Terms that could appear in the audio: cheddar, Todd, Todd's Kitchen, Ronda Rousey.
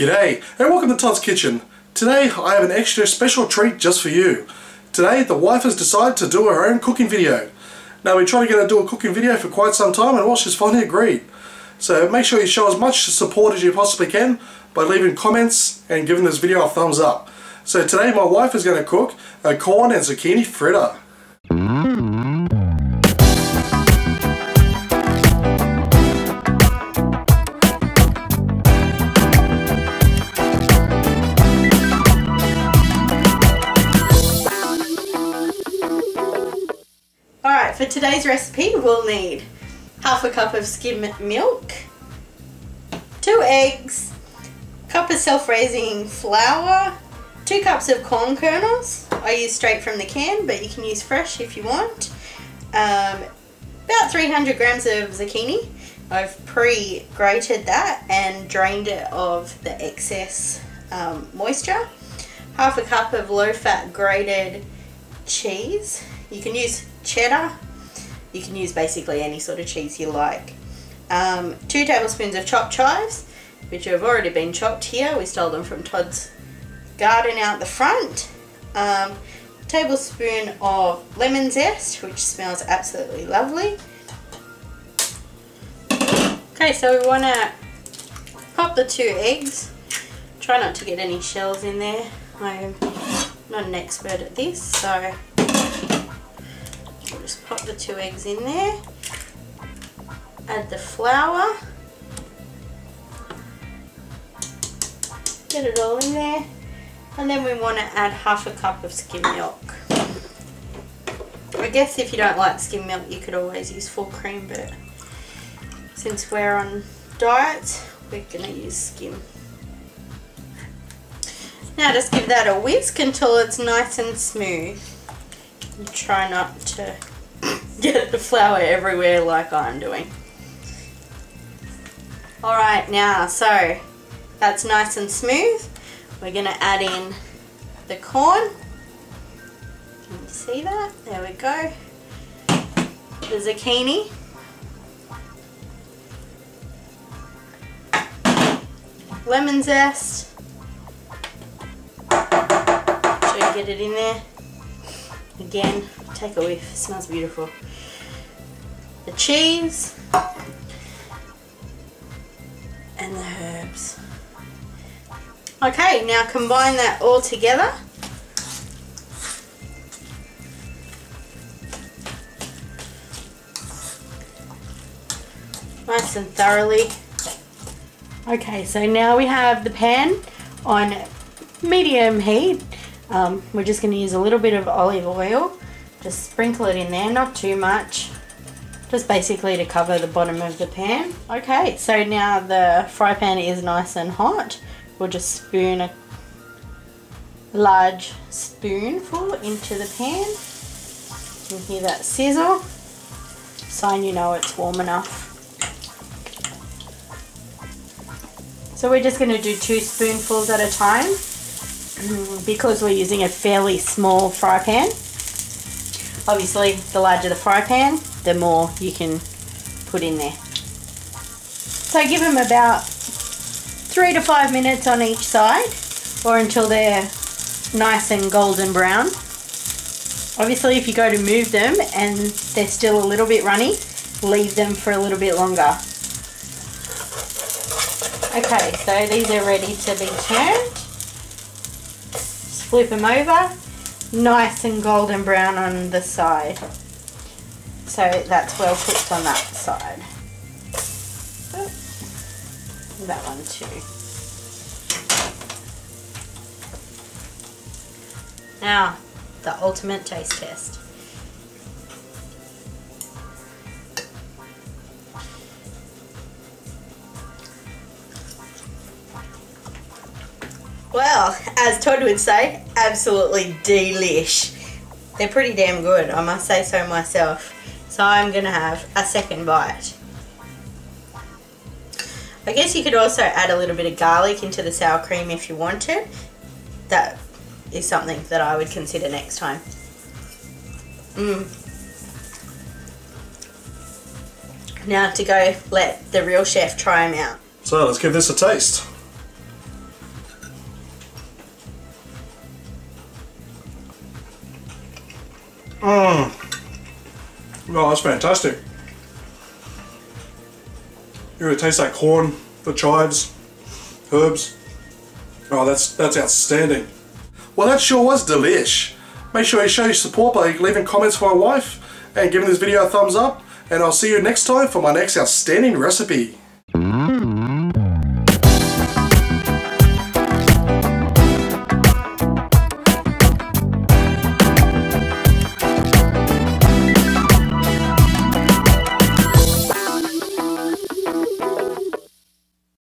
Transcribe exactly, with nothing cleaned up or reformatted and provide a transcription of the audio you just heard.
G'day and welcome to Todd's Kitchen. Today I have an extra special treat just for you. Today the wife has decided to do her own cooking video. Now we've been trying to get her to do a cooking video for quite some time, and well, she's finally agreed. So make sure you show as much support as you possibly can by leaving comments and giving this video a thumbs up. So today my wife is going to cook a corn and zucchini fritter. For today's recipe, we'll need half a cup of skim milk, two eggs, a cup of self-raising flour, two cups of corn kernels. I use straight from the can, but you can use fresh if you want. Um, about three hundred grams of zucchini. I've pre-grated that and drained it of the excess um, moisture. Half a cup of low-fat grated cheese. You can use cheddar. You can use basically any sort of cheese you like. Um, two tablespoons of chopped chives, which have already been chopped here. We stole them from Todd's garden out the front. Um, tablespoon of lemon zest, which smells absolutely lovely. Okay, so we want to pop the two eggs. Try not to get any shells in there. I'm not an expert at this, so just pop the two eggs in there, add the flour, get it all in there, and then we want to add half a cup of skim milk. I guess if you don't like skim milk you could always use full cream, but since we're on diet we're going to use skim. Now just give that a whisk until it's nice and smooth. Try not to get the flour everywhere like I'm doing. Alright, now so that's nice and smooth. We're going to add in the corn. Can you see that? There we go. The zucchini. Lemon zest. So you get it in there. Again, take a whiff, it smells beautiful. The cheese and the herbs. Okay, now combine that all together. Nice and thoroughly. Okay, so now we have the pan on medium heat. Um, we're just going to use a little bit of olive oil, just sprinkle it in there, not too much, just basically to cover the bottom of the pan. Okay, so now the fry pan is nice and hot. We'll just spoon a large spoonful into the pan. You can hear that sizzle, sign you know it's warm enough. So we're just going to do two spoonfuls at a time. Because we're using a fairly small fry pan. Obviously, the larger the fry pan, the more you can put in there. So give them about three to five minutes on each side, or until they're nice and golden brown. Obviously, if you go to move them and they're still a little bit runny, leave them for a little bit longer. Okay, so these are ready to be turned. Flip them over, nice and golden brown on the side. So that's well cooked on that side. Oops. That one too. Now, the ultimate taste test. Well, as Todd would say, absolutely delish. They're pretty damn good, I must say so myself. So I'm going to have a second bite. I guess you could also add a little bit of garlic into the sour cream if you wanted. That is something that I would consider next time. Mm. Now to go let the real chef try them out. So let's give this a taste. Mmm. No, that's fantastic. It would taste like corn, the chives, herbs. Oh, that's that's outstanding. Well, that sure was delish. Make sure you show your support by leaving comments for my wife and giving this video a thumbs up. And I'll see you next time for my next outstanding recipe.